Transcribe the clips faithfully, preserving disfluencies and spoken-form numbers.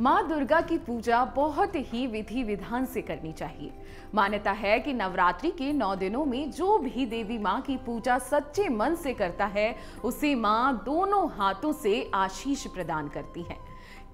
माँ दुर्गा की पूजा बहुत ही विधि विधान से करनी चाहिए। मान्यता है कि नवरात्रि के नौ दिनों में जो भी देवी माँ की पूजा सच्चे मन से करता है उसे माँ दोनों हाथों से आशीष प्रदान करती है।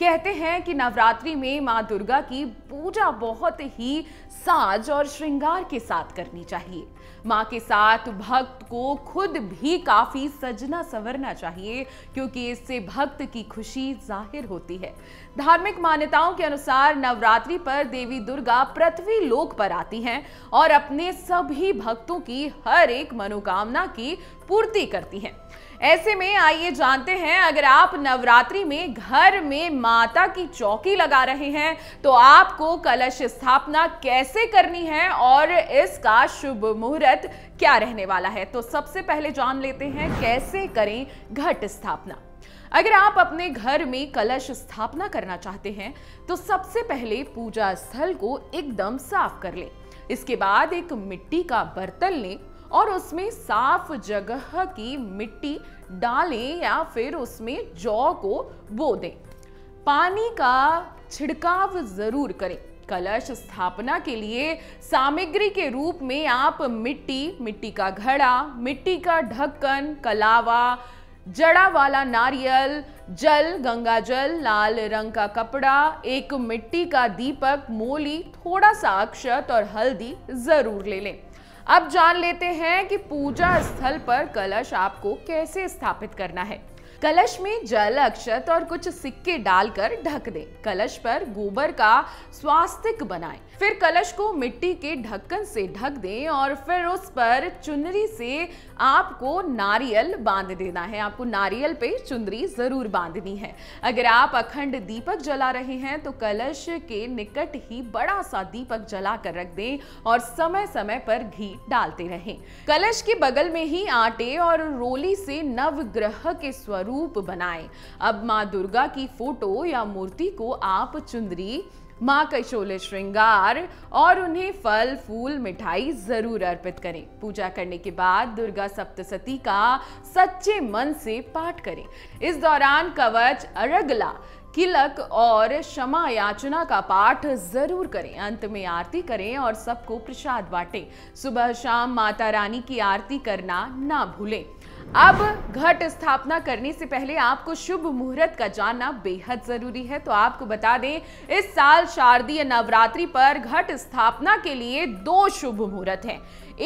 कहते हैं कि नवरात्रि में माँ दुर्गा की पूजा बहुत ही साज और श्रृंगार के साथ करनी चाहिए। माँ के साथ भक्त को खुद भी काफ़ी सजना संवरना चाहिए, क्योंकि इससे भक्त की खुशी जाहिर होती है। धार्मिक मान्यताओं के अनुसार नवरात्रि पर देवी दुर्गा पृथ्वी लोक पर आती हैं और अपने सभी भक्तों की हर एक मनोकामना की पूर्ति करती हैं। ऐसे में आइए जानते हैं, अगर आप नवरात्रि में घर में माता की चौकी लगा रहे हैं तो आपको कलश स्थापना कैसे करनी है और इसका शुभ मुहूर्त क्या रहने वाला है। तो सबसे पहले जान लेते हैं कैसे करें घट स्थापना। अगर आप अपने घर में कलश स्थापना करना चाहते हैं तो सबसे पहले पूजा स्थल को एकदम साफ कर लें। इसके बाद एक मिट्टी का बर्तन लें और उसमें साफ जगह की मिट्टी डालें या फिर उसमें जौ को बो दें। पानी का छिड़काव जरूर करें। कलश स्थापना के लिए सामग्री के रूप में आप मिट्टी, मिट्टी का घड़ा, मिट्टी का ढक्कन, कलावा, जड़ा वाला नारियल, जल, गंगा जल, लाल रंग का कपड़ा, एक मिट्टी का दीपक, मोली, थोड़ा सा अक्षत और हल्दी जरूर ले लें। अब जान लेते हैं कि पूजा स्थल पर कलश आपको कैसे स्थापित करना है। कलश में जल, अक्षत और कुछ सिक्के डालकर ढक दें। कलश पर गोबर का स्वास्तिक बनाएं। फिर कलश को मिट्टी के ढक्कन से ढक दें और फिर उस पर चुनरी से आपको नारियल बांध देना है। आपको नारियल पे चुनरी जरूर बांधनी है। अगर आप अखंड दीपक जला रहे हैं तो कलश के निकट ही बड़ा सा दीपक जला कर रख दें और समय समय पर घी डालते रहें। कलश के बगल में ही आटे और रोली से नवग्रह के स्वरूप बनाएं। अब माँ दुर्गा की फोटो या मूर्ति को आप चुंदरी, माँ के चोले श्रृंगार और उन्हें फल, फूल, मिठाई जरूर अर्पित करें। पूजा करने के बाद दुर्गा सप्तशती का सच्चे मन से पाठ करें। इस दौरान कवच, अरगला, किलक और क्षमा याचना का पाठ जरूर करें। अंत में आरती करें और सबको प्रसाद बांटें। सुबह शाम माता रानी की आरती करना ना भूलें। अब घट स्थापना करने से पहले आपको शुभ मुहूर्त का जानना बेहद ज़रूरी है। तो आपको बता दें, इस साल शारदीय नवरात्रि पर घट स्थापना के लिए दो शुभ मुहूर्त हैं।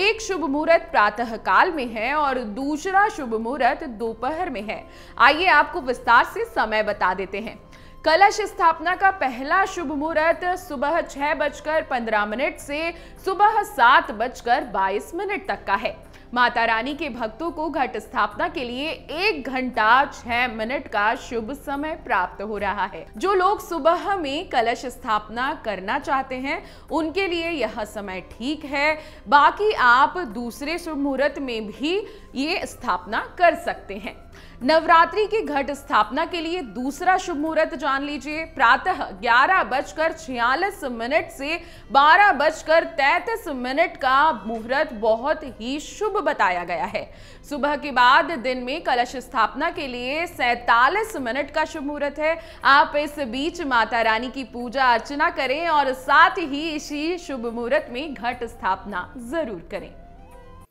एक शुभ मुहूर्त प्रातःकाल में है और दूसरा शुभ मुहूर्त दोपहर में है। आइए आपको विस्तार से समय बता देते हैं। कलश स्थापना का पहला शुभ मुहूर्त सुबह छह बजकर पंद्रह मिनट से सुबह सात बजकर बाईस मिनट तक का है। माता रानी के भक्तों को घट स्थापना के लिए एक घंटा छह मिनट का शुभ समय प्राप्त हो रहा है। जो लोग सुबह में कलश स्थापना करना चाहते हैं उनके लिए यह समय ठीक है। बाकी आप दूसरे शुभ मुहूर्त में भी ये स्थापना कर सकते हैं। नवरात्रि के घट स्थापना के लिए दूसरा शुभ मुहूर्त जान लीजिए। प्रातः ग्यारह बजकर छियालीस मिनट से बारह बजकर तैंतीस मिनट का मुहूर्त बहुत ही शुभ बताया गया है। सुबह के बाद दिन में कलश स्थापना के लिए सैंतालीस मिनट का शुभ मुहूर्त है। आप इस बीच माता रानी की पूजा अर्चना करें और साथ ही इसी शुभ मुहूर्त में घट स्थापना जरूर करें।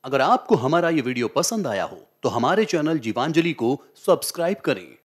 अगर आपको हमारा ये वीडियो पसंद आया हो तो हमारे चैनल जीवांजलि को सब्सक्राइब करें।